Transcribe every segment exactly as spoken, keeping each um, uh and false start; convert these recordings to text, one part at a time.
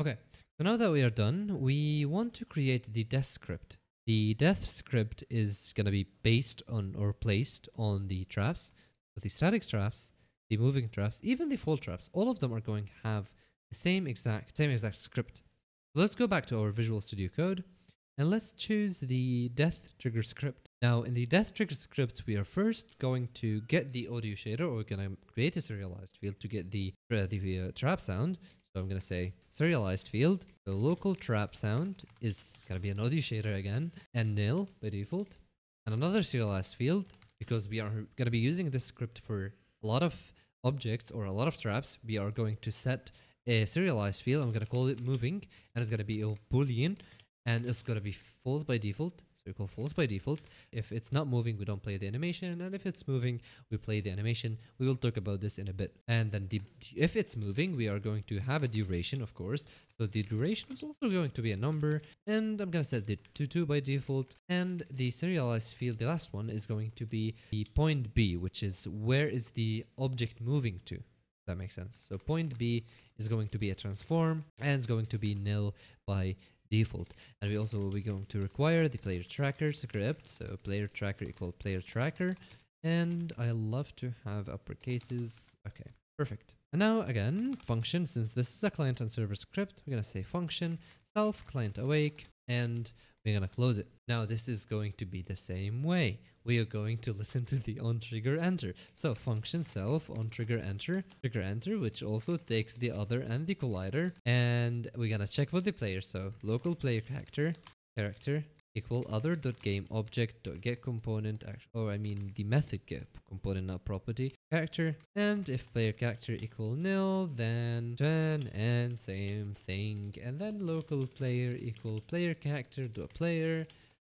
Okay, so now that we are done, we want to create the death script. The death script is going to be based on or placed on the traps. So the static traps, the moving traps, even the fall traps, all of them are going to have the same exact, same exact script. So let's go back to our Visual Studio Code and let's choose the death trigger script. Now in the death trigger script, we are first going to get the audio shader, or we're going to create a serialized field to get the, uh, the uh, trap sound. So I'm going to say serialized field, the local trap sound is going to be an audio shader again, and nil by default, and another serialized field, because we are going to be using this script for a lot of objects or a lot of traps. We are going to set a serialized field. I'm going to call it moving, and it's going to be a boolean, and it's going to be false by default. So we call false by default. If it's not moving, we don't play the animation, and if it's moving, we play the animation. We will talk about this in a bit. And then the, if it's moving, we are going to have a duration, of course. So the duration is also going to be a number, and I'm going to set the two two by default. And the serialized field, the last one, is going to be the point B, which is where is the object moving to. That makes sense. So point B is going to be a transform, and it's going to be nil by default. And we also will be going to require the player tracker script. So player tracker equal player tracker. And I love to have uppercases. Okay, perfect. And now again, function, since this is a client and server script, we're going to say function self client awake, and we're going to close it. Now this is going to be the same way. We are going to listen to the onTriggerEnter. So function self onTriggerEnter, triggerEnter, which also takes the other and the collider. And we're going to check for the player. So local player character, character equal other.gameObject.getComponent, or I mean the method get component, not property, character. And if player character equal nil, then ten, and same thing. And then local player equal player character dot player.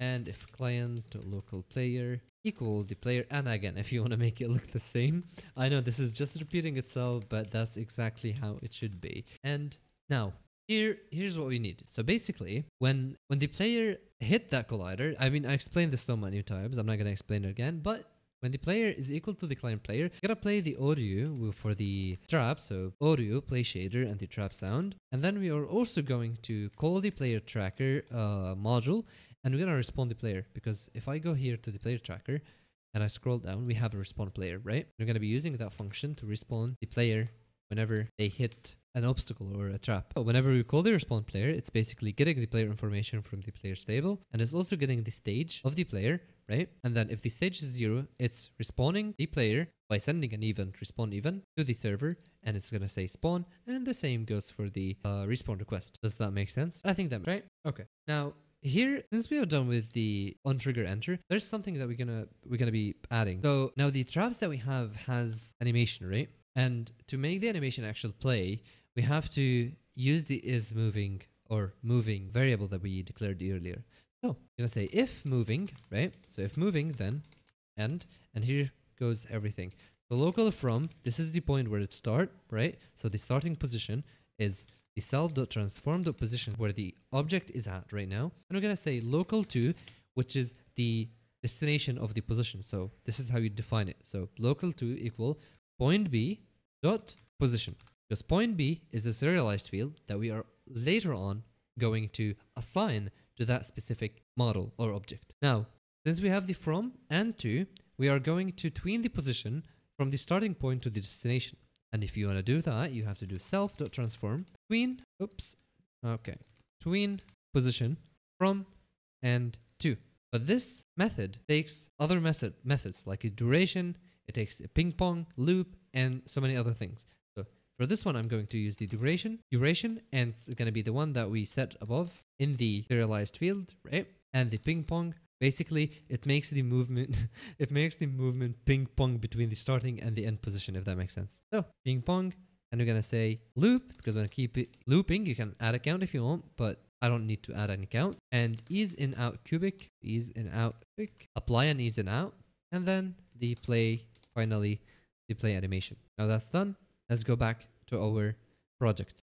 And if client local player equal the player, and again, if you want to make it look the same, I know this is just repeating itself, but that's exactly how it should be. And now Here, here's what we need. So basically, when when the player hit that collider, I mean, I explained this so many times, I'm not going to explain it again, but when the player is equal to the client player, you're going to play the audio for the trap, so audio, play shader, and the trap sound. And then we are also going to call the player tracker uh, module, and we're going to respond the player, because if I go here to the player tracker, and I scroll down, we have a respawn player, right? We're going to be using that function to respawn the player whenever they hit an obstacle or a trap. So whenever we call the respawn player, it's basically getting the player information from the player's table, and it's also getting the stage of the player, right? And then if the stage is zero, it's respawning the player by sending an event, respawn event, to the server, and it's gonna say spawn, and the same goes for the uh, respawn request. Does that make sense? I think that, right? Okay. Now, here, since we are done with the onTriggerEnter, there's something that we're gonna we're gonna be adding. So now the traps that we have has animation, right? And to make the animation actual play, we have to use the isMoving or moving variable that we declared earlier. So I'm going to say if moving, right? So if moving, then end, and here goes everything. So local from, this is the point where it start, right? So the starting position is the self.transform.position where the object is at right now. And we're going to say local to, which is the destination of the position. So this is how you define it. So local to equal point B dot position. Because point B is a serialized field that we are later on going to assign to that specific model or object. Now, since we have the from and to, we are going to tween the position from the starting point to the destination. And if you want to do that, you have to do self.transform tween, oops, okay, tween position from and to. But this method takes other method methods like a duration, it takes a ping pong, loop, and so many other things. For this one, I'm going to use the duration, duration, and it's going to be the one that we set above in the serialized field, right? And the ping pong, basically, it makes the movement, it makes the movement ping pong between the starting and the end position, if that makes sense. So ping pong, and we're going to say loop, because when I keep it looping, you can add a count if you want, but I don't need to add any count. And ease in out cubic, ease in out cubic, apply an ease in out, and then the play, finally, the play animation. Now that's done. Let's go back to our project.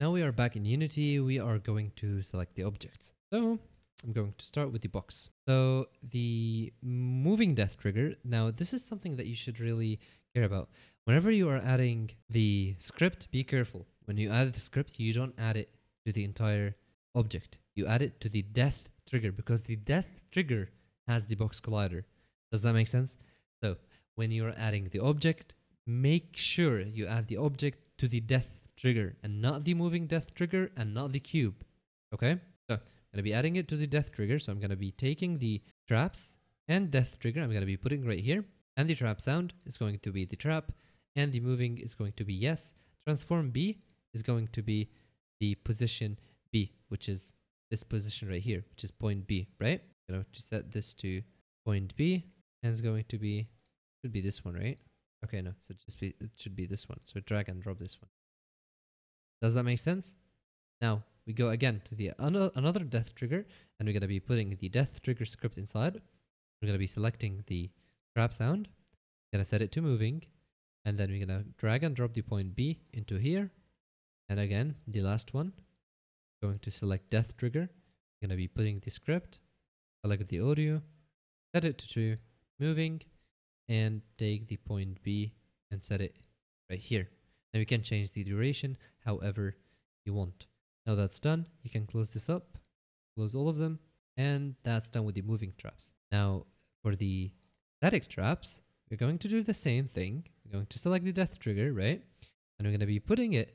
Now we are back in Unity. We are going to select the objects. So I'm going to start with the box. So the moving death trigger. Now this is something that you should really care about. Whenever you are adding the script, be careful. When you add the script, you don't add it to the entire object. You add it to the death trigger because the death trigger has the box collider. Does that make sense? So when you're adding the object, make sure you add the object to the death trigger and not the moving death trigger and not the cube. Okay? So I'm going to be adding it to the death trigger. So I'm going to be taking the traps and death trigger. I'm going to be putting right here. And the trap sound is going to be the trap. And the moving is going to be yes. Transform B is going to be the position B, which is this position right here, which is point B, right? I'm going to set this to point B. And it's going to be, should be this one, right? Okay, no. So it, just be, it should be this one. So drag and drop this one. Does that make sense? Now we go again to the another death trigger, and we're going to be putting the death trigger script inside. We're going to be selecting the trap sound. We're going to set it to moving. And then we're going to drag and drop the point B into here. And again, the last one, going to select death trigger. We're going to be putting the script, select the audio, set it to true, moving, and take the point B and set it right here. Now we can change the duration however you want. Now that's done, you can close this up, close all of them, and that's done with the moving traps. Now for the static traps, we're going to do the same thing. We're going to select the death trigger, right? And we're going to be putting it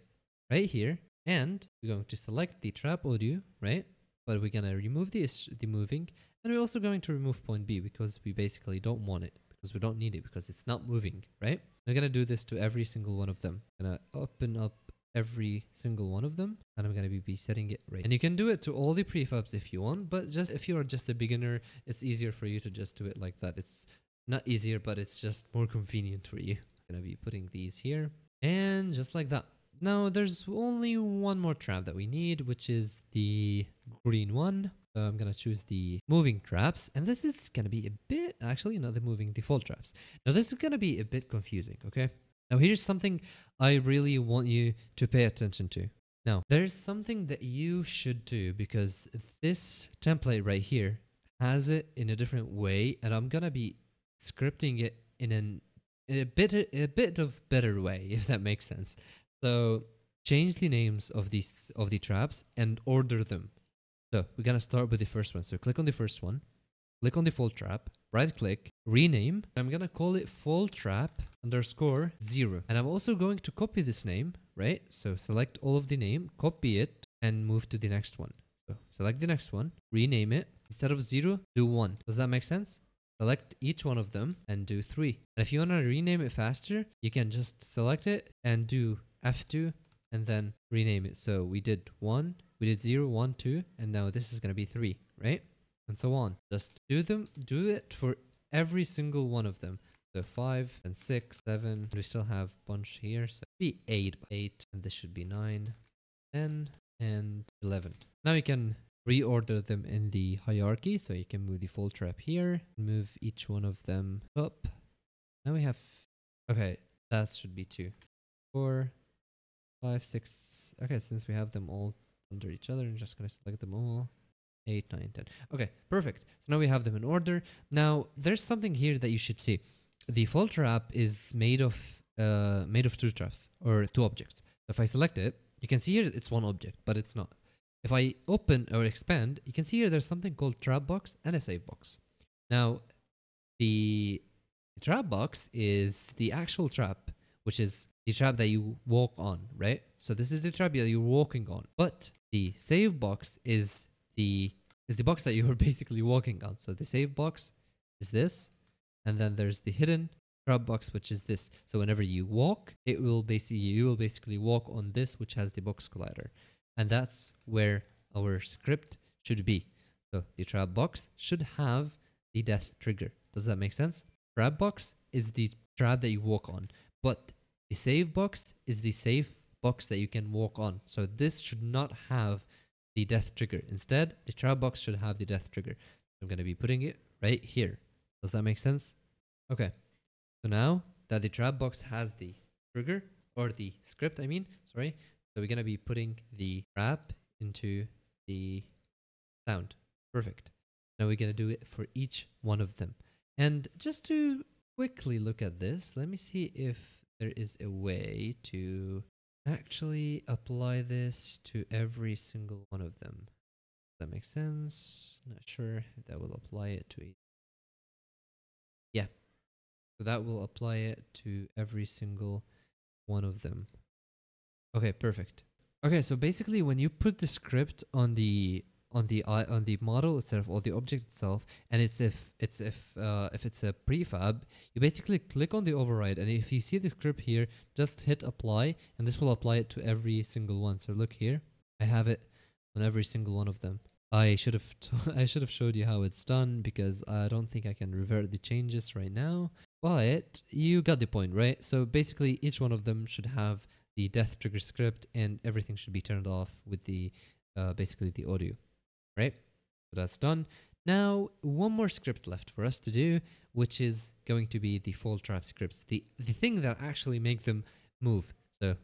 right here, and we're going to select the trap audio, right? But we're going to remove the, the moving, and we're also going to remove point B because we basically don't want it, because we don't need it, because it's not moving, right? We're going to do this to every single one of them. I'm going to open up every single one of them, and I'm going to be setting it right. And you can do it to all the prefabs if you want, but just if you are just a beginner, it's easier for you to just do it like that. It's not easier, but it's just more convenient for you. I'm going to be putting these here, and just like that. Now there's only one more trap that we need, which is the green one. So I'm going to choose the moving traps, and this is going to be a bit, actually not the moving default traps. Now this is going to be a bit confusing, okay? Now here's something I really want you to pay attention to. Now there's something that you should do because this template right here has it in a different way, and I'm going to be scripting it in, an, in a, bit, a bit of better way, if that makes sense. So change the names of these of the traps and order them. So we're going to start with the first one. So click on the first one, click on the default trap, right click, rename. I'm going to call it default trap underscore zero. And I'm also going to copy this name, right? So select all of the name, copy it, and move to the next one. So select the next one, rename it. Instead of zero, do one. Does that make sense? Select each one of them and do three. And if you want to rename it faster, you can just select it and do F two and then rename it. So we did one, we did zero, one, two, and now this is going to be three, right? And so on. Just do them, do it for every single one of them. So five and six, seven, we still have a bunch here. So be eight, eight, and this should be nine, ten, and eleven. Now you can reorder them in the hierarchy. So you can move the default trap here, move each one of them up. Now we have, okay, that should be two, four, five, six. Okay, since we have them all under each other, I'm just going to select them all. eight, nine, ten. Okay, perfect. So now we have them in order. Now there's something here that you should see. The default trap is made of uh, made of two traps or two objects. If I select it, you can see here it's one object, but it's not. If I open or expand, you can see here there's something called trap box and a save box. Now, the trap box is the actual trap, which is the trap that you walk on, right? So this is the trap that you're walking on. But the save box is the is the box that you were basically walking on. So the save box is this, and then there's the hidden trap box, which is this. So whenever you walk, it will basically you will basically walk on this, which has the box collider. And that's where our script should be. So the trap box should have the death trigger. Does that make sense? Trap box is the trap that you walk on, but the save box is the safe box that you can walk on. So this should not have the death trigger. Instead, the trap box should have the death trigger. I'm going to be putting it right here. Does that make sense? Okay. So now that the trap box has the trigger, or the script, I mean, sorry. So we're going to be putting the trap into the sound. Perfect. Now we're going to do it for each one of them. And just to quickly look at this, let me see if there is a way to actually apply this to every single one of them. Does that make sense? Not sure if that will apply it to each. Yeah, so that will apply it to every single one of them. Okay, perfect. Okay, so basically when you put the script on the on the uh, on the model itself or the object itself, and it's if it's if uh, if it's a prefab, you basically click on the override, and if you see the script here, just hit apply, and this will apply it to every single one. So look here, I have it on every single one of them. I should have t I should have showed you how it's done, because I don't think I can revert the changes right now. But you got the point, right? So basically, each one of them should have the death trigger script, and everything should be turned off with the uh, basically the audio. Right, so that's done. Now, one more script left for us to do, which is going to be the fall trap scripts, the, the thing that actually make them move. So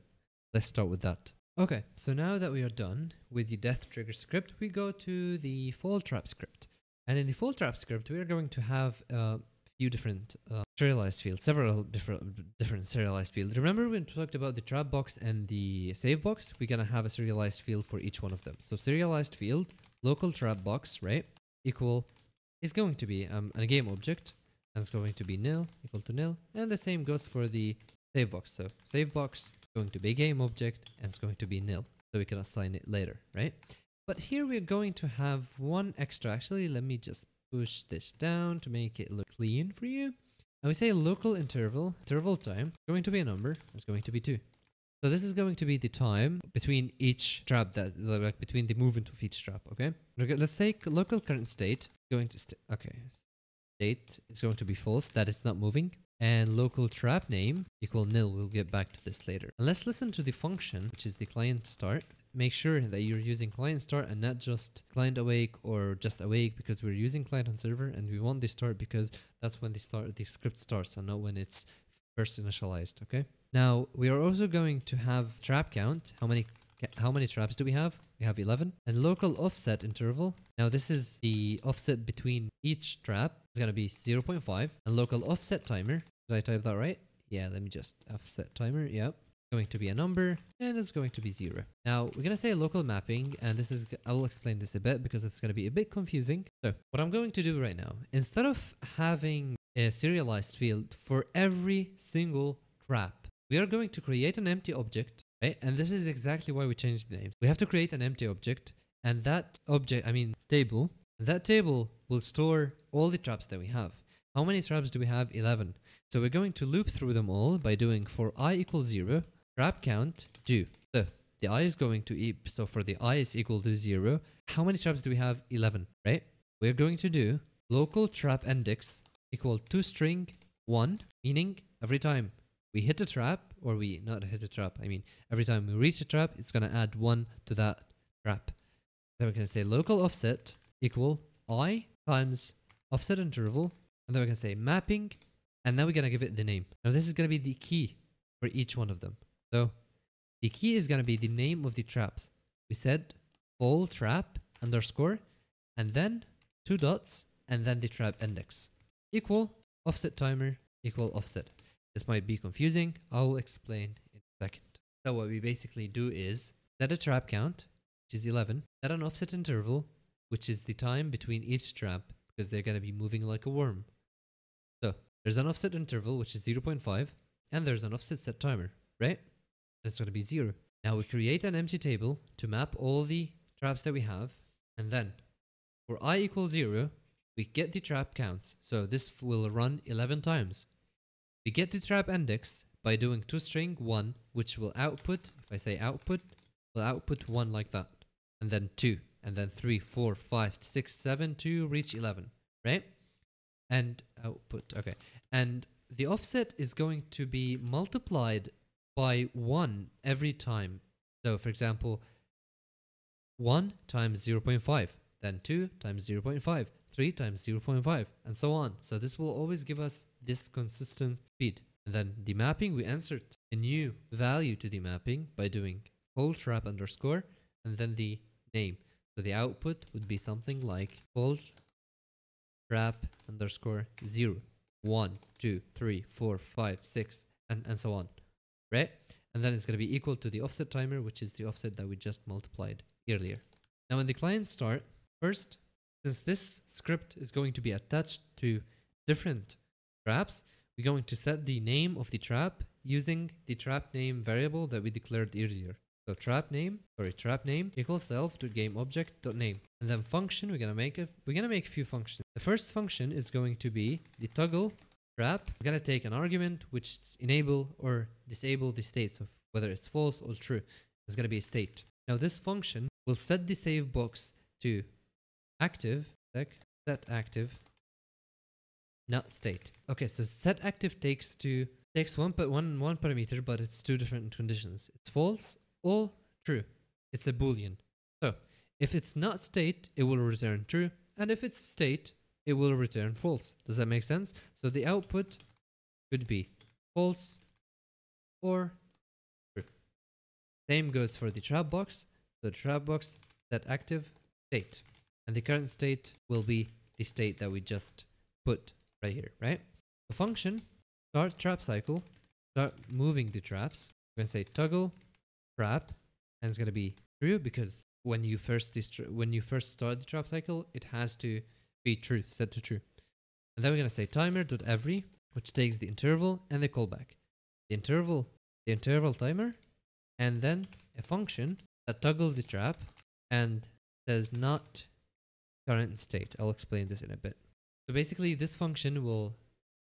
let's start with that. Okay, so now that we are done with the death trigger script, we go to the fall trap script. And in the fall trap script, we are going to have a few different uh, serialized fields, several different, different serialized fields. Remember when we talked about the trap box and the save box? We're gonna have a serialized field for each one of them. So serialized field, local trap box, right, equal is going to be um, a game object, and it's going to be nil, equal to nil, and the same goes for the save box. So save box is going to be a game object, and it's going to be nil, so we can assign it later, right? But here we're going to have one extra. Actually, let me just push this down to make it look clean for you. And we say local interval, interval time, it's going to be a number, it's going to be two. So this is going to be the time between each trap, that like between the movement of each trap. Okay, let's say local current state going to st okay state is going to be false, that it's not moving, and local trap name equal nil. We'll get back to this later. And let's listen to the function, which is the client start. Make sure that you're using client start and not just client awake or just awake, because we're using client on server, and we want the start because that's when the start the script starts, and not when it's first initialized. Okay. Now, we are also going to have trap count. How many how many traps do we have? We have eleven. And local offset interval. Now, this is the offset between each trap. It's going to be zero point five. And local offset timer. Did I type that right? Yeah, let me just offset timer. Yep. Going to be a number, and it's going to be zero. Now, we're going to say local mapping, and this is, I'll explain this a bit because it's going to be a bit confusing. So, what I'm going to do right now, instead of having a serialized field for every single trap, we are going to create an empty object, right? And this is exactly why we changed the names. We have to create an empty object, and that object, I mean table, that table will store all the traps that we have. How many traps do we have? eleven. So we're going to loop through them all by doing for I equals zero, trap count, do. So the I is going to, e so for the I is equal to zero, how many traps do we have? eleven, right? We're going to do local trap index equal to string one, meaning every time we hit a trap, or we not hit a trap, I mean, every time we reach a trap, it's going to add one to that trap. Then we're going to say local offset equal I times offset interval, and then we're going to say mapping, and then we're going to give it the name. Now this is going to be the key for each one of them. So the key is going to be the name of the traps. We said fall trap underscore, and then two dots, and then the trap index equal offset timer equal offset. This might be confusing. I'll explain in a second. So what we basically do is set a trap count, which is eleven, set an offset interval, which is the time between each trap, because they're going to be moving like a worm. So there's an offset interval, which is zero point five, and there's an offset set timer, right? And it's going to be zero. Now we create an empty table to map all the traps that we have, and then for I equals zero, we get the trap counts. So this will run eleven times. We get the trap index by doing toString one, which will output, if I say output, will output one like that. And then two, and then three, four, five, six, seven, to reach eleven, right? And output, okay. And the offset is going to be multiplied by one every time. So for example, one times zero point five, then two times zero point five. three times zero point five, and so on. So this will always give us this consistent speed. And then the mapping, we answered a new value to the mapping by doing fall trap underscore, and then the name. So the output would be something like fall trap underscore zero, one, two, three, four, five, six, and, and so on, right? and then it's going to be equal to the offset timer, which is the offset that we just multiplied earlier. Now in the client start, first, since this script is going to be attached to different traps, we're going to set the name of the trap using the trap name variable that we declared earlier. So trap name, sorry, trap name equals self.gameObject.name. And then function, we're gonna make a we're gonna make a few functions. The first function is going to be the toggle trap. It's gonna take an argument which enable or disable the state. So whether it's false or true, it's gonna be a state. Now this function will set the save box to active, set active, not state. Okay, so set active takes to takes one but one one parameter, but it's two different conditions. It's false or true. It's a boolean. So if it's not state, it will return true, and if it's state, it will return false. Does that make sense? So the output could be false or true. Same goes for the trap box. So the trap box set active state, and the current state will be the state that we just put right here, right? The function start trap cycle, start moving the traps. We're gonna say toggle trap, and it's gonna be true because when you first when you first start the trap cycle, it has to be true, set to true. And then we're gonna say timer.every, which takes the interval and the callback, the interval, the interval timer, and then a function that toggles the trap and says not current state. I'll explain this in a bit. So basically, this function will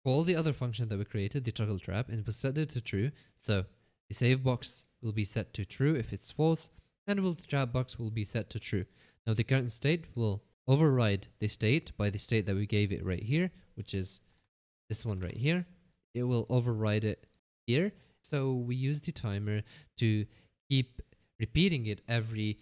call the other function that we created, the toggle trap, and we'll set it to true. So the save box will be set to true if it's false, and will the trap box will be set to true. Now the current state will override the state by the state that we gave it right here, which is this one right here. It will override it here. So we use the timer to keep repeating it every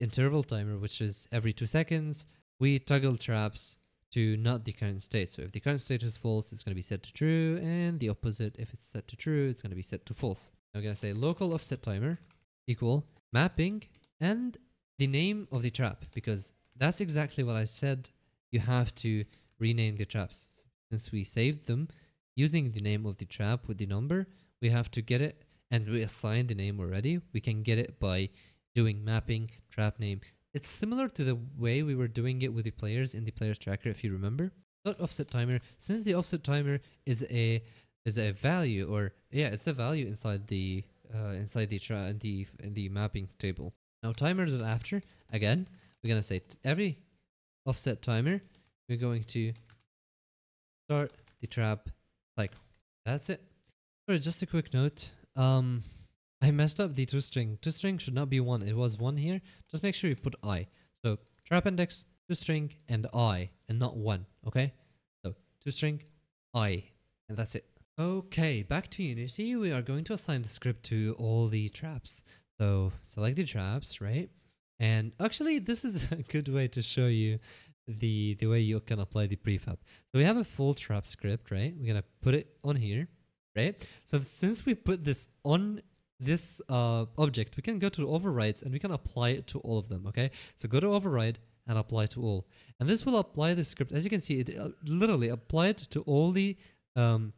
interval timer, which is every two seconds. We toggle traps to not the current state. So if the current state is false, it's going to be set to true, and the opposite, if it's set to true, it's going to be set to false. Now we're going to say local offset timer equal mapping and the name of the trap, because that's exactly what I said. You have to rename the traps. Since we saved them using the name of the trap with the number, we have to get it, and we assign the name already. We can get it by doing mapping trap name. It's similar to the way we were doing it with the players in the players tracker, if you remember. Not offset timer, since the offset timer is a is a value, or yeah, it's a value inside the Uh, inside the tra in the in the mapping table. Now timer.after, again, we're gonna say t every offset timer, we're going to start the trap cycle. That's it. Sorry, just a quick note. Um, I messed up the two string. Two string should not be one. It was one here. Just make sure you put I. So trap index two string and I, and not one. Okay. So two string I, and that's it. Okay, back to Unity. We are going to assign the script to all the traps. So select the traps, right? And actually, this is a good way to show you the the way you can apply the prefab. So we have a full trap script, right? We're gonna put it on here, right? So since we put this on this uh, object, we can go to overrides and we can apply it to all of them. Okay, so go to override and apply to all, and this will apply the script. As you can see, it uh, literally applied to all the um,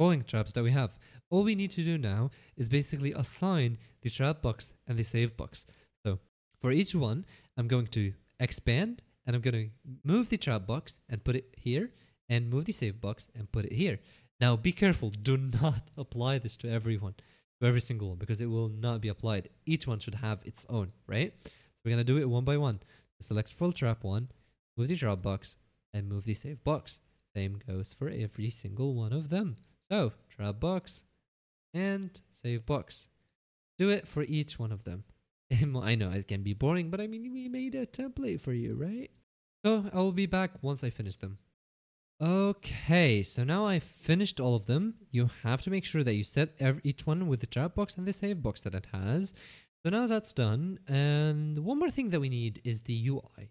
falling traps that we have. All we need to do now is basically assign the trap box and the save box. So for each one, I'm going to expand and I'm going to move the trap box and put it here, and move the save box and put it here. Now be careful, do not apply this to everyone, to every single one, because it will not be applied. Each one should have its own, right? So we're going to do it one by one. Select full trap one, move the trap box, and move the save box. Same goes for every single one of them. So trap box and save box. Do it for each one of them. I know it can be boring, but I mean, we made a template for you, right? So I'll be back once I finish them. Okay, so now I've finished all of them. You have to make sure that you set every, each one with the trap box and the save box that it has. So now that's done. And one more thing that we need is the U I.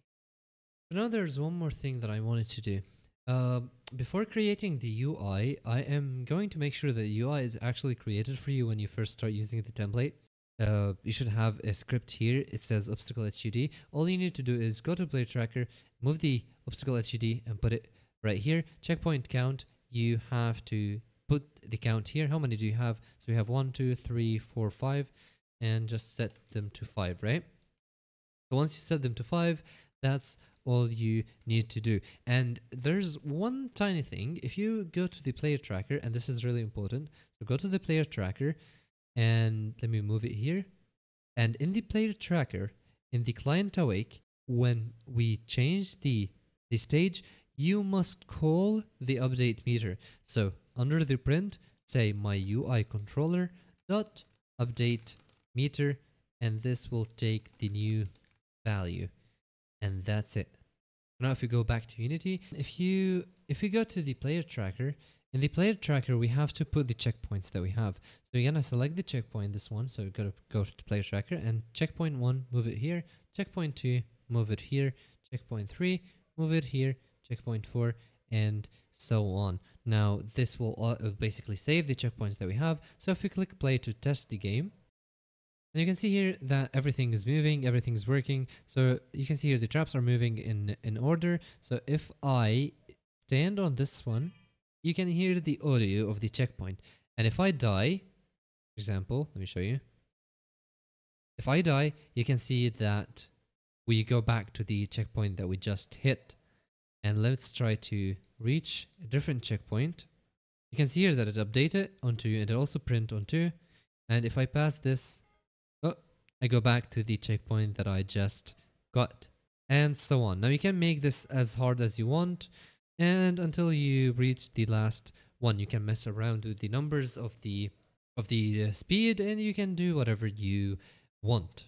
So now there's one more thing that I wanted to do. Uh, before creating the U I, I am going to make sure that the U I is actually created for you when you first start using the template. Uh, you should have a script here. It says obstacle H U D. All you need to do is go to player tracker, move the obstacle H U D and put it right here. Checkpoint count, you have to put the count here. How many do you have? So we have one, two, three, four, five, and just set them to five, right? So once you set them to five, that's all you need to do. And there's one tiny thing. If you go to the player tracker, and this is really important, so go to the player tracker, and let me move it here. And in the player tracker, in the client awake, when we change the, the stage, you must call the update meter. So under the print, say my U I controller dot update meter, and this will take the new value. And that's it. Now if you go back to Unity, if you if you go to the player tracker, in the player tracker we have to put the checkpoints that we have. So you're gonna select the checkpoint, this one, so we've got to go to the player tracker and checkpoint one, move it here, checkpoint two, move it here, checkpoint three, move it here, checkpoint four, and so on. Now this will basically save the checkpoints that we have. So if you click play to test the game, and you can see here that everything is moving, everything is working. So you can see here the traps are moving in, in order. So if I stand on this one, you can hear the audio of the checkpoint. And if I die, for example, let me show you. If I die, you can see that we go back to the checkpoint that we just hit. And let's try to reach a different checkpoint. You can see here that it updated onto, and it also print onto. And if I pass this, I go back to the checkpoint that I just got, and so on. Now you can make this as hard as you want, and until you reach the last one, you can mess around with the numbers of the of the speed, and you can do whatever you want.